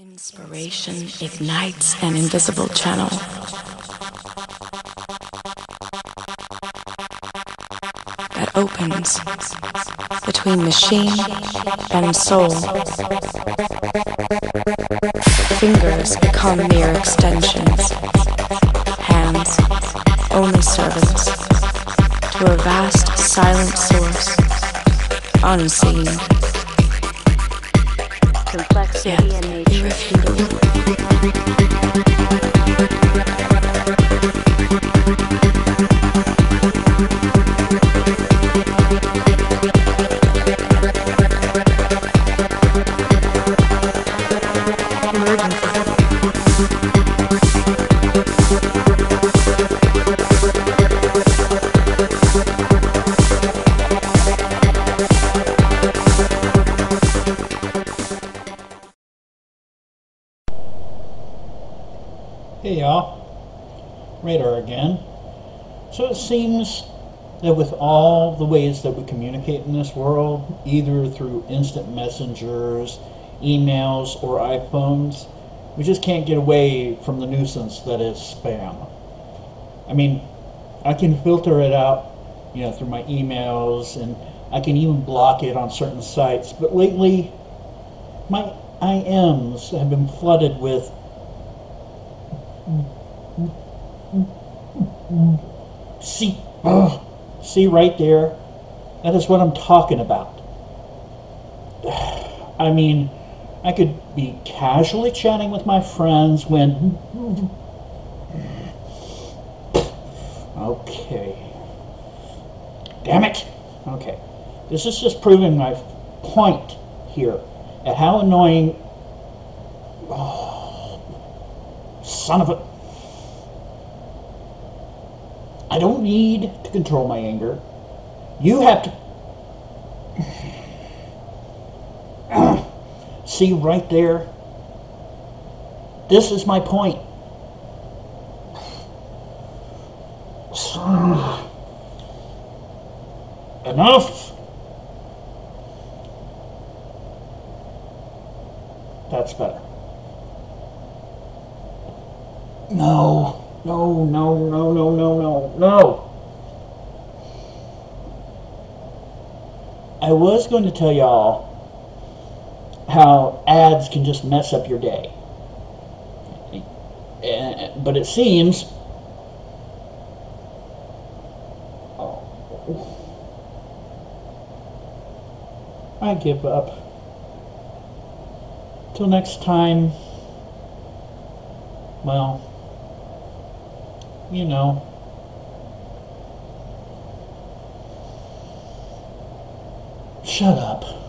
Inspiration ignites an invisible channel. That opens between machine and soul. Fingers become mere extensions. Hands only servants to a vast silent source, unseen. Complexity and nature. Hey y'all, Radar again. So it seems that with all the ways that we communicate in this world, either through instant messengers, emails, or iPhones, we just can't get away from the nuisance that is spam. I mean, I can filter it out, you know, through my emails, and I can even block it on certain sites, but lately my IMs have been flooded with see right there, that is what I'm talking about. I mean, I could be casually chatting with my friends when okay, damn it, okay, this is just proving my point here at how annoying son of a... I don't need to control my anger. You have to... See right there? This is my point. Enough! That's better. No. I was going to tell y'all how ads can just mess up your day. But it seems... Oh, I give up. Till next time, well... You know. Shut up.